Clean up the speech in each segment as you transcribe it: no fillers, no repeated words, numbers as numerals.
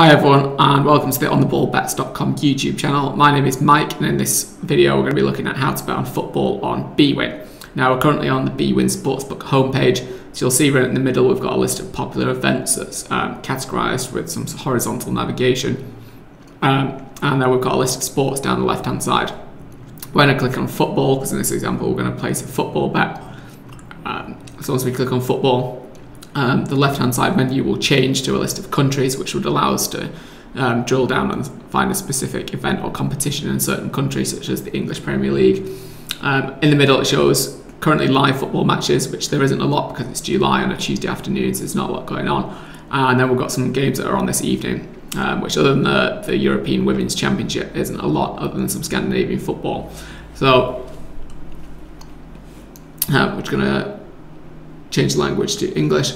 Hi everyone and welcome to the OnTheBallBets.com YouTube channel. My name is Mike and in this video we're going to be looking at how to bet on football on Bwin. Now we're currently on the Bwin Sportsbook homepage, so you'll see right in the middle we've got a list of popular events that's categorised with some horizontal navigation. And then we've got a list of sports down the left hand side. When I click on football, because in this example we're going to place a football bet, so once we click on football, the left-hand side menu will change to a list of countries, which would allow us to drill down and find a specific event or competition in a certain country, such as the English Premier League. In the middle it shows currently live football matches, which there isn't a lot because it's July on a Tuesday afternoon, so there's not a lot going on. And then we've got some games that are on this evening, which other than the European Women's Championship isn't a lot, other than some Scandinavian football. So we're just going to change the language to English.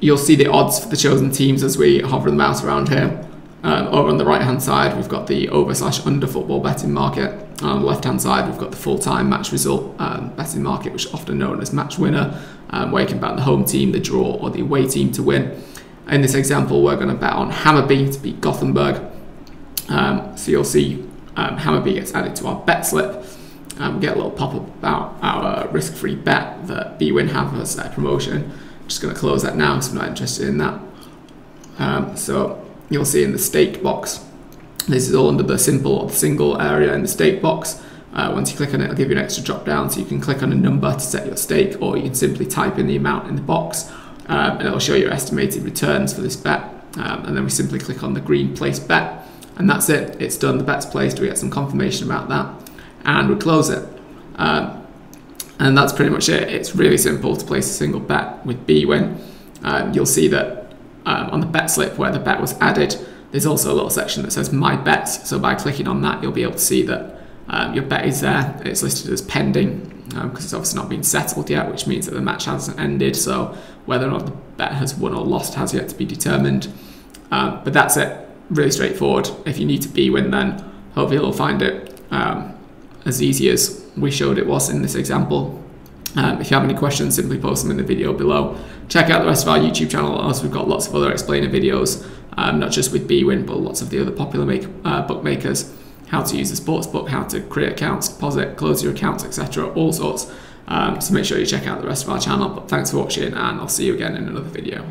You'll see the odds for the chosen teams as we hover the mouse around here. Over on the right hand side we've got the over/under football betting market. On the left hand side we've got the full-time match result betting market, which is often known as match winner, where you can bet the home team, the draw or the away team to win. In this example we're going to bet on Hammerby to beat Gothenburg. So you'll see Hammerby gets added to our bet slip. We get a little pop-up about our risk-free bet that Bwin have as their promotion. I'm just going to close that now because I'm not interested in that. So you'll see in the stake box, this is all under the simple or the single area in the stake box. Once you click on it, it'll give you an extra drop-down, so you can click on a number to set your stake, or you can simply type in the amount in the box, and it'll show your estimated returns for this bet. And then we simply click on the green place bet, and that's it. It's done. The bet's placed. We get some confirmation about that, and we close it. And that's pretty much it. It's really simple to place a single bet with Bwin. You'll see that on the bet slip where the bet was added, there's also a little section that says My Bets. So by clicking on that, you'll be able to see that your bet is there. It's listed as pending because it's obviously not been settled yet, which means that the match hasn't ended. So whether or not the bet has won or lost has yet to be determined. But that's it. Really straightforward. If you need to Bwin, then hopefully you'll find it as easy as we showed it was in this example. If you have any questions, simply post them in the video below. Check out the rest of our YouTube channel, as we've got lots of other explainer videos, not just with Bwin, but lots of the other popular bookmakers, how to use a sportsbook, how to create accounts, deposit, close your accounts, etc., all sorts. So make sure you check out the rest of our channel. But thanks for watching, and I'll see you again in another video.